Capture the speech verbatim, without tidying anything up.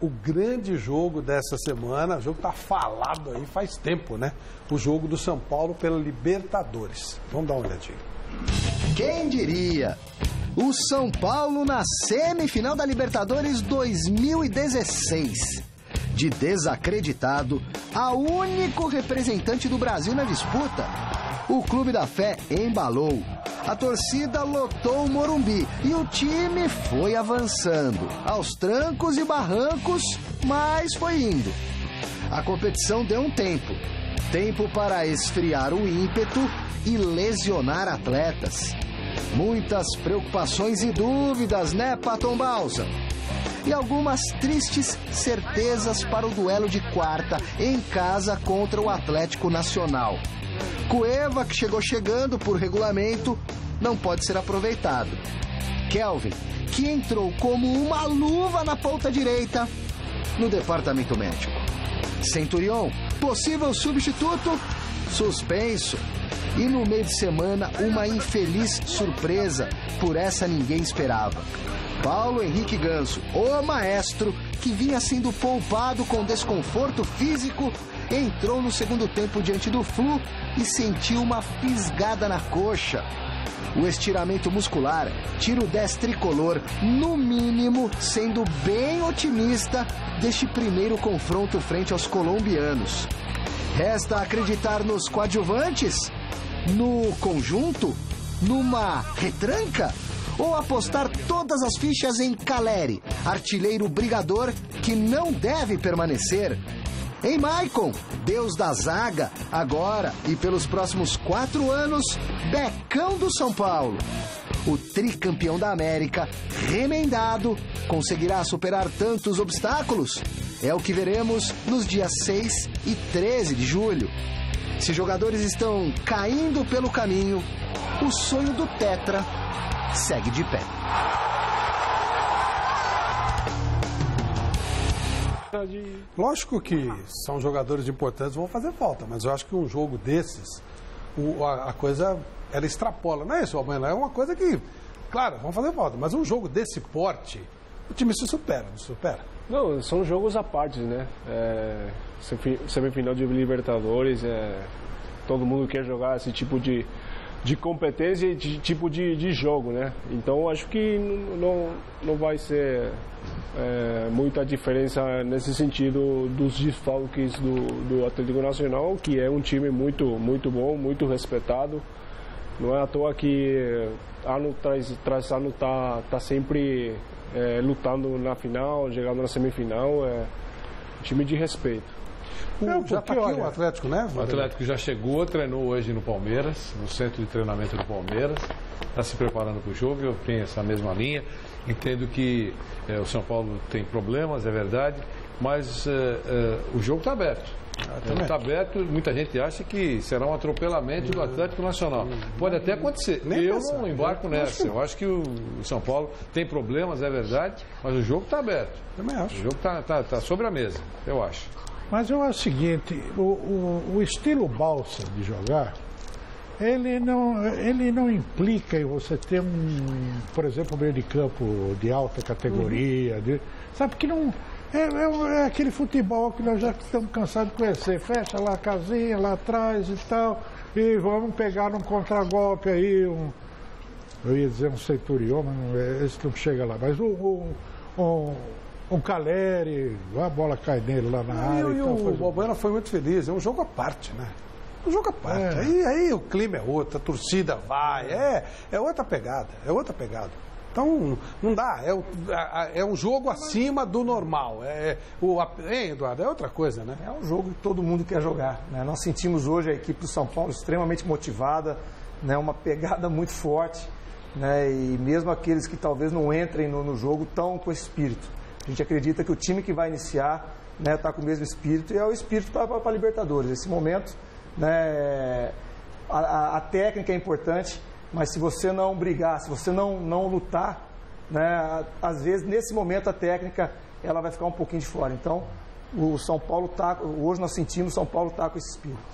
o grande jogo dessa semana, o jogo está falado aí faz tempo, né? O jogo do São Paulo pela Libertadores. Vamos dar uma olhadinha. Quem diria? O São Paulo na semifinal da Libertadores dois mil e dezesseis. De desacreditado a único representante do Brasil na disputa, o Clube da Fé embalou. A torcida lotou o Morumbi e o time foi avançando, aos trancos e barrancos, mas foi indo. A competição deu um tempo, tempo para esfriar o ímpeto e lesionar atletas. Muitas preocupações e dúvidas, né, Patón Bauza? E algumas tristes certezas para o duelo de quarta em casa contra o Atlético Nacional. Cueva, que chegou chegando por regulamento, não pode ser aproveitado. Kelvin, que entrou como uma luva na ponta direita no departamento médico. Centurion, possível substituto, suspenso. E no meio de semana, uma infeliz surpresa, por essa ninguém esperava. Paulo Henrique Ganso, o maestro, que vinha sendo poupado com desconforto físico, entrou no segundo tempo diante do Flu e sentiu uma fisgada na coxa. O estiramento muscular tira o dez tricolor, no mínimo, sendo bem otimista deste primeiro confronto frente aos colombianos. Resta acreditar nos coadjuvantes? No conjunto? Numa retranca? Ou apostar todas as fichas em Caleri, artilheiro brigador que não deve permanecer? Em Maicon, deus da zaga, agora e pelos próximos quatro anos, Becão do São Paulo. O tricampeão da América, remendado, conseguirá superar tantos obstáculos? É o que veremos nos dias seis e treze de julho. Se jogadores estão caindo pelo caminho, o sonho do Tetra segue de pé. Lógico que são jogadores importantes, vão fazer falta, mas eu acho que um jogo desses, o, a, a coisa, ela extrapola. Não é isso, Amanuel? É uma coisa que, claro, vão fazer falta, mas um jogo desse porte, o time se supera, não supera? Não, são jogos à parte, né? É, semifinal de Libertadores, é, todo mundo quer jogar esse tipo de... de competência e de tipo de, de jogo, né? Então, acho que não, não vai ser é, muita diferença nesse sentido dos desfalques do, do Atlético Nacional, que é um time muito, muito bom, muito respeitado. Não é à toa que ano tras, tras ano tá, tá sempre é, lutando na final, chegando na semifinal. É um time de respeito. Não, já está aqui olha, o Atlético, né? O Atlético já chegou, treinou hoje no Palmeiras, no centro de treinamento do Palmeiras. Está se preparando para o jogo, eu tenho essa mesma linha. Entendo que é, o São Paulo tem problemas, é verdade, mas é, é, o jogo está aberto. Está aberto, muita gente acha que será um atropelamento do Atlético Nacional. Pode até acontecer, eu não embarco nessa. Eu acho que o São Paulo tem problemas, é verdade, mas o jogo está aberto. Também acho. O jogo está tá, tá sobre a mesa, eu acho. Mas eu acho o seguinte, o, o, o estilo Bauza de jogar, ele não, ele não implica em você ter um, por exemplo, um meio de campo de alta categoria, de, sabe, que não... É, é, é aquele futebol que nós já estamos cansados de conhecer, fecha lá a casinha, lá atrás e tal, e vamos pegar um contragolpe aí, um, eu ia dizer um Centurion, mas não, esse não chega lá, mas um... um, um Um Caleri, a bola cai nele lá na área. E, e então, o Bobana foi muito feliz, é um jogo à parte, né? Um jogo à parte. É. Aí, aí o clima é outro, a torcida vai, é, é outra pegada, é outra pegada. Então, não dá, é, é um jogo acima do normal. É, o, é, Eduardo, é outra coisa, né? É um jogo que todo mundo quer jogar, né? Nós sentimos hoje a equipe do São Paulo extremamente motivada, né? Uma pegada muito forte, né? E mesmo aqueles que talvez não entrem no, no jogo tão com espírito. A gente acredita que o time que vai iniciar está, né, com o mesmo espírito, e é o espírito para a Libertadores. Nesse momento, né, a, a técnica é importante, mas se você não brigar, se você não, não lutar, né, às vezes, nesse momento, a técnica ela vai ficar um pouquinho de fora. Então, o São Paulo está... Hoje nós sentimos que o São Paulo está com esse espírito.